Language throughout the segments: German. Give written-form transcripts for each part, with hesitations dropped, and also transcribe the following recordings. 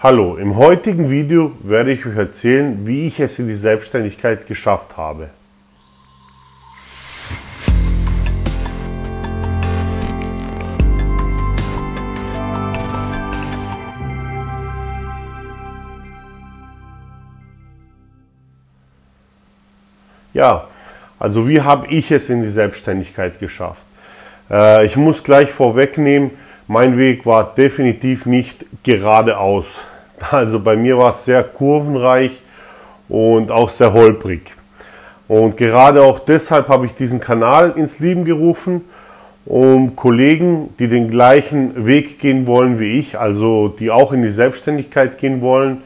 Hallo, im heutigen Video werde ich euch erzählen, wie ich es in die Selbstständigkeit geschafft habe. Ja, also wie habe ich es in die Selbstständigkeit geschafft? Ich muss gleich vorwegnehmen, mein Weg war definitiv nicht geradeaus. Also bei mir war es sehr kurvenreich und auch sehr holprig. Und gerade auch deshalb habe ich diesen Kanal ins Leben gerufen, um Kollegen, die den gleichen Weg gehen wollen wie ich, also die auch in die Selbstständigkeit gehen wollen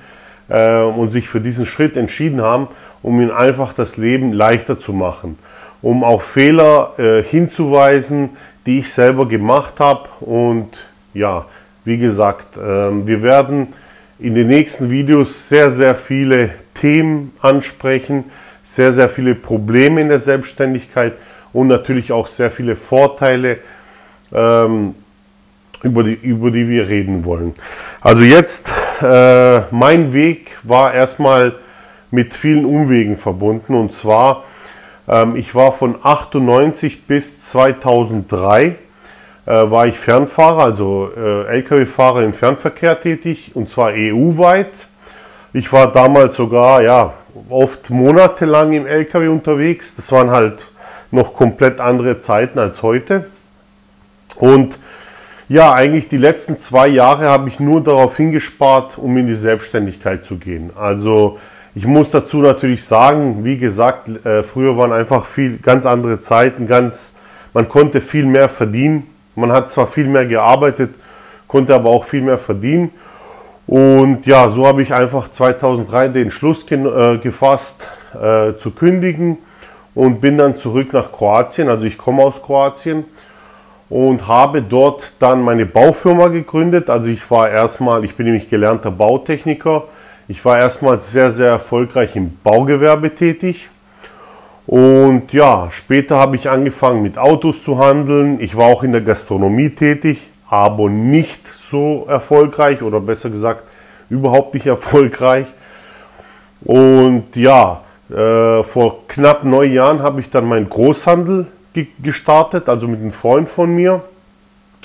und sich für diesen Schritt entschieden haben, um ihnen einfach das Leben leichter zu machen, um auch Fehler hinzuweisen, die ich selber gemacht habe. Und ja, wie gesagt, wir werden in den nächsten Videos sehr, sehr viele Themen ansprechen, sehr, sehr viele Probleme in der Selbstständigkeit und natürlich auch sehr viele Vorteile, über die wir reden wollen. Also jetzt, mein Weg war erstmal mit vielen Umwegen verbunden, und zwar ich war von 98 bis 2003 war ich Fernfahrer, also Lkw-Fahrer im Fernverkehr tätig, und zwar EU-weit. Ich war damals sogar oft monatelang im Lkw unterwegs. Das waren halt noch komplett andere Zeiten als heute. Und ja, eigentlich die letzten 2 Jahre habe ich nur darauf hingespart, um in die Selbstständigkeit zu gehen. Also ich muss dazu natürlich sagen, wie gesagt, früher waren einfach ganz andere Zeiten, man konnte viel mehr verdienen. Man hat zwar viel mehr gearbeitet, konnte aber auch viel mehr verdienen. Und ja, so habe ich einfach 2003 den Schluss gefasst, zu kündigen, und bin dann zurück nach Kroatien. Also ich komme aus Kroatien und habe dort dann meine Baufirma gegründet. Also ich bin nämlich gelernter Bautechniker. Ich war erstmal sehr, sehr erfolgreich im Baugewerbe tätig, und ja, später habe ich angefangen, mit Autos zu handeln. Ich war auch in der Gastronomie tätig, aber nicht so erfolgreich, oder besser gesagt, überhaupt nicht erfolgreich. Und ja, vor knapp 9 Jahren habe ich dann meinen Großhandel gestartet, also mit einem Freund von mir,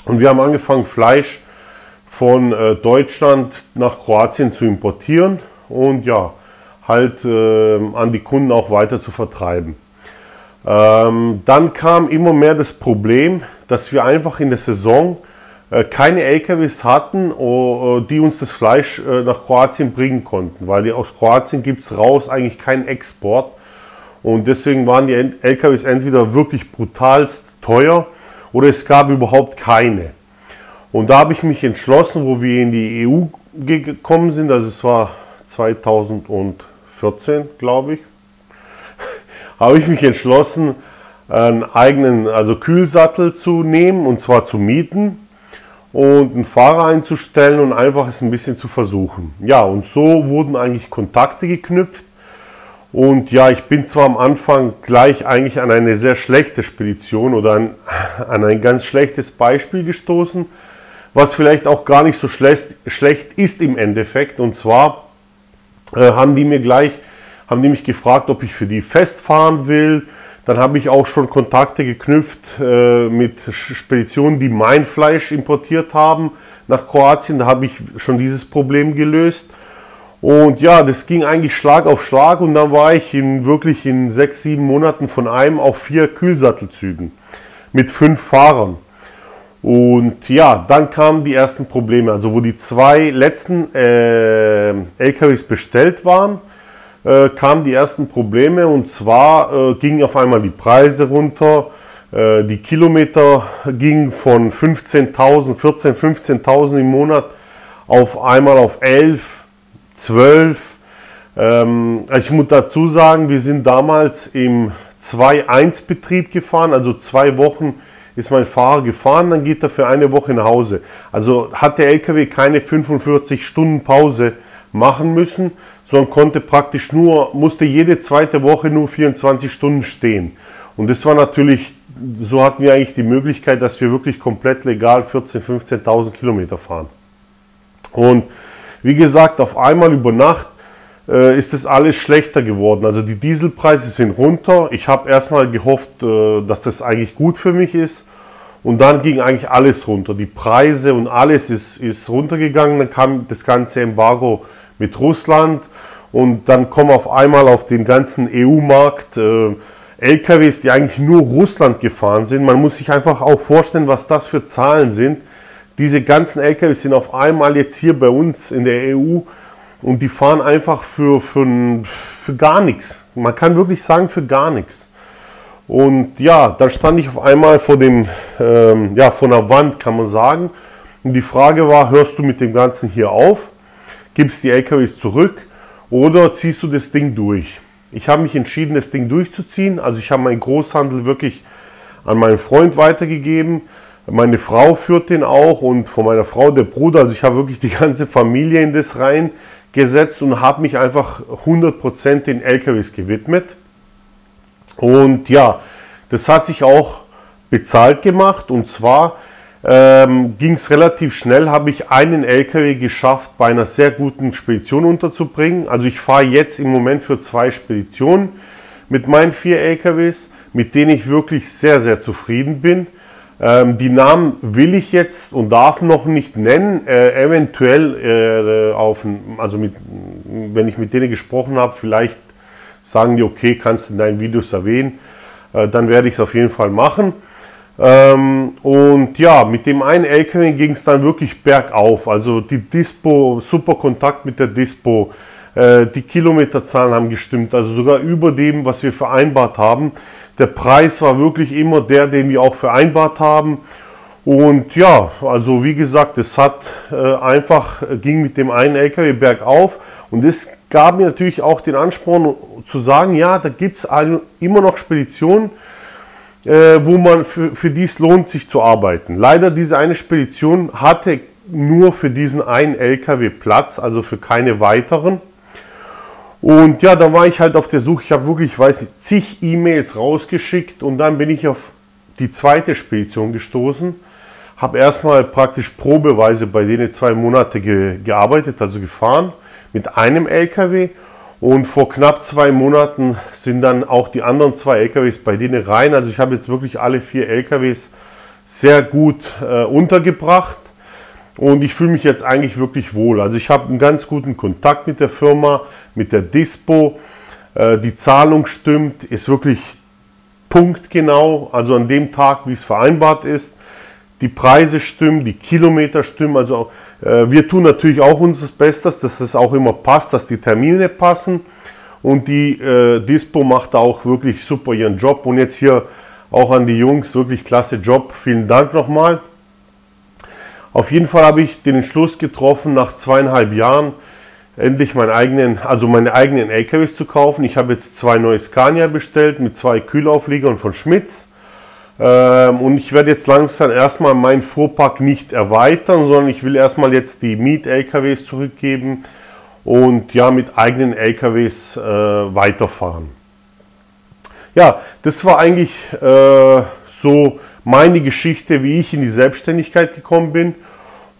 und wir haben angefangen, Fleisch von Deutschland nach Kroatien zu importieren und ja, halt an die Kunden auch weiter zu vertreiben. Dann kam immer mehr das Problem, dass wir einfach in der Saison keine LKWs hatten, die uns das Fleisch nach Kroatien bringen konnten, weil aus Kroatien gibt es raus eigentlich keinen Export, und deswegen waren die LKWs entweder wirklich brutalst teuer oder es gab überhaupt keine. Und da habe ich mich entschlossen, wo wir in die EU gekommen sind, also es war 2014, glaube ich, habe ich mich entschlossen, einen eigenen Kühlsattel zu nehmen, und zwar zu mieten, und einen Fahrer einzustellen und einfach es ein bisschen zu versuchen. Ja, und so wurden eigentlich Kontakte geknüpft. Und ja, ich bin zwar am Anfang gleich eigentlich an eine sehr schlechte Spedition oder an ein ganz schlechtes Beispiel gestoßen, was vielleicht auch gar nicht so schlecht ist im Endeffekt. Und zwar haben die mich gefragt, ob ich für die festfahren will. Dann habe ich auch schon Kontakte geknüpft mit Speditionen, die mein Fleisch importiert haben nach Kroatien. Da habe ich schon dieses Problem gelöst. Und ja, das ging eigentlich Schlag auf Schlag, und dann war ich wirklich in 6, 7 Monaten von 1 auf 4 Kühlsattelzügen mit 5 Fahrern. Und ja, dann kamen die ersten Probleme, also wo die 2 letzten LKWs bestellt waren, kamen die ersten Probleme, und zwar gingen auf einmal die Preise runter, die Kilometer gingen von 15.000, 14.000, 15.000 im Monat auf einmal auf 11. 12. Ich muss dazu sagen, wir sind damals im 2-1-Betrieb gefahren, also 2 Wochen ist mein Fahrer gefahren, dann geht er für 1 Woche nach Hause. Also hat der LKW keine 45 Stunden Pause machen müssen, sondern musste jede 2. Woche nur 24 Stunden stehen. Und das war natürlich, so hatten wir eigentlich die Möglichkeit, dass wir wirklich komplett legal 14.000, 15.000 Kilometer fahren. Und Wie gesagt, auf einmal über Nacht ist das alles schlechter geworden. Also die Dieselpreise sind runter. Ich habe erstmal gehofft, dass das eigentlich gut für mich ist. Und dann ging eigentlich alles runter. Die Preise und alles ist runtergegangen. Dann kam das ganze Embargo mit Russland. Und dann kommen auf einmal auf den ganzen EU-Markt LKWs, die eigentlich nur Russland gefahren sind. Man muss sich einfach auch vorstellen, was das für Zahlen sind. Diese ganzen LKWs sind auf einmal jetzt hier bei uns in der EU. Und die fahren einfach für gar nichts. Man kann wirklich sagen, für gar nichts. Und ja, dann stand ich auf einmal vor dem, vor einer Wand, kann man sagen. Und die Frage war, hörst du mit dem Ganzen hier auf? Gibst die LKWs zurück? Oder ziehst du das Ding durch? Ich habe mich entschieden, das Ding durchzuziehen. Also ich habe meinen Großhandel wirklich an meinen Freund weitergegeben. Meine Frau führt den auch und von meiner Frau der Bruder. Also ich habe wirklich die ganze Familie in das rein gesetzt und habe mich einfach 100% den LKWs gewidmet. Und ja, das hat sich auch bezahlt gemacht. Und zwar ging es relativ schnell, habe ich einen LKW geschafft, bei einer sehr guten Spedition unterzubringen. Also ich fahre jetzt im Moment für 2 Speditionen mit meinen 4 LKWs, mit denen ich wirklich sehr, sehr zufrieden bin. Die Namen will ich jetzt und darf noch nicht nennen, eventuell wenn ich mit denen gesprochen habe, vielleicht sagen die, okay, kannst du in deinen Videos erwähnen, dann werde ich es auf jeden Fall machen. Und ja, mit dem einen LKW ging es dann wirklich bergauf, also die Dispo, super Kontakt mit der Dispo, die Kilometerzahlen haben gestimmt, also sogar über dem, was wir vereinbart haben. Der Preis war wirklich immer der, den wir auch vereinbart haben. Und ja, also wie gesagt, es hat einfach, ging mit dem einen LKW bergauf. Und das gab mir natürlich auch den Ansporn zu sagen, ja, da gibt es immer noch Speditionen, wo man für die es lohnt, sich zu arbeiten. Leider diese eine Spedition hatte nur für diesen einen LKW Platz, also für keine weiteren. Und ja, dann war ich halt auf der Suche, ich habe wirklich, zig E-Mails rausgeschickt und dann bin ich auf die zweite Spedition gestoßen, habe erstmal praktisch probeweise bei denen 2 Monate gearbeitet, also gefahren mit einem LKW und vor knapp 2 Monaten sind dann auch die anderen 2 LKWs bei denen rein, also ich habe jetzt wirklich alle 4 LKWs sehr gut untergebracht und ich fühle mich jetzt eigentlich wirklich wohl, also ich habe einen ganz guten Kontakt mit der Firma, mit der Dispo, die Zahlung stimmt, ist wirklich punktgenau, also an dem Tag, wie es vereinbart ist, die Preise stimmen, die Kilometer stimmen, also wir tun natürlich auch unser Bestes, dass es auch immer passt, dass die Termine passen und die Dispo macht auch wirklich super ihren Job und jetzt hier auch an die Jungs, wirklich klasse Job, vielen Dank nochmal. Auf jeden Fall habe ich den Entschluss getroffen, nach 2,5 Jahren endlich meine eigenen LKWs zu kaufen. Ich habe jetzt 2 neue Scania bestellt mit 2 Kühlaufliegern von Schmitz. Und ich werde jetzt langsam erstmal meinen Fuhrpark nicht erweitern, sondern ich will erstmal jetzt die Miet-LKWs zurückgeben und ja mit eigenen LKWs weiterfahren. Ja, das war eigentlich so meine Geschichte, wie ich in die Selbstständigkeit gekommen bin.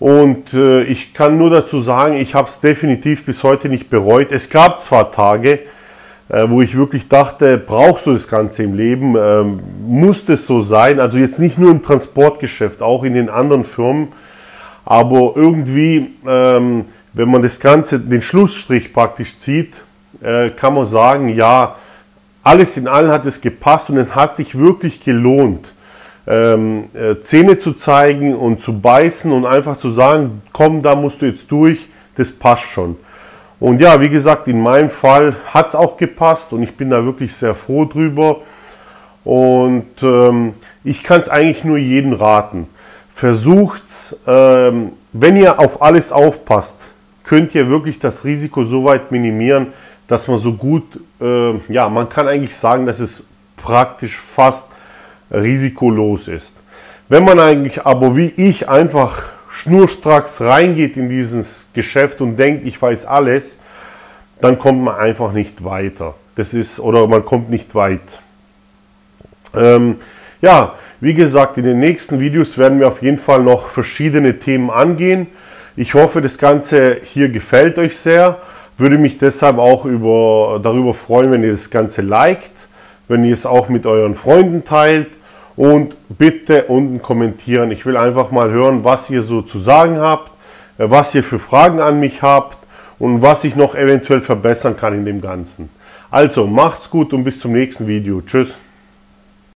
Und ich kann nur dazu sagen, ich habe es definitiv bis heute nicht bereut. Es gab zwar Tage, wo ich wirklich dachte, brauchst du das Ganze im Leben? Muss das so sein? Also jetzt nicht nur im Transportgeschäft, auch in den anderen Firmen. Aber irgendwie, wenn man das Ganze, den Schlussstrich praktisch zieht, kann man sagen, ja, alles in allem hat es gepasst und es hat sich wirklich gelohnt. Zähne zu zeigen und zu beißen und einfach zu sagen, komm, da musst du jetzt durch, das passt schon. Und ja, wie gesagt, in meinem Fall hat es auch gepasst und ich bin da wirklich sehr froh drüber. Und ich kann es eigentlich nur jedem raten. Versucht's, wenn ihr auf alles aufpasst, könnt ihr wirklich das Risiko so weit minimieren, dass man so gut, man kann eigentlich sagen, dass es praktisch fast risikolos ist. Wenn man eigentlich aber wie ich einfach schnurstracks reingeht in dieses Geschäft und denkt, ich weiß alles, dann kommt man einfach nicht weiter. Man kommt nicht weit. Ja, wie gesagt, in den nächsten Videos werden wir auf jeden Fall noch verschiedene Themen angehen. Ich hoffe, das Ganze hier gefällt euch sehr. Würde mich deshalb auch darüber freuen, wenn ihr das Ganze liked, wenn ihr es auch mit euren Freunden teilt. Und bitte unten kommentieren. Ich will einfach mal hören, was ihr so zu sagen habt, was ihr für Fragen an mich habt und was ich noch eventuell verbessern kann in dem Ganzen. Also macht's gut und bis zum nächsten Video. Tschüss.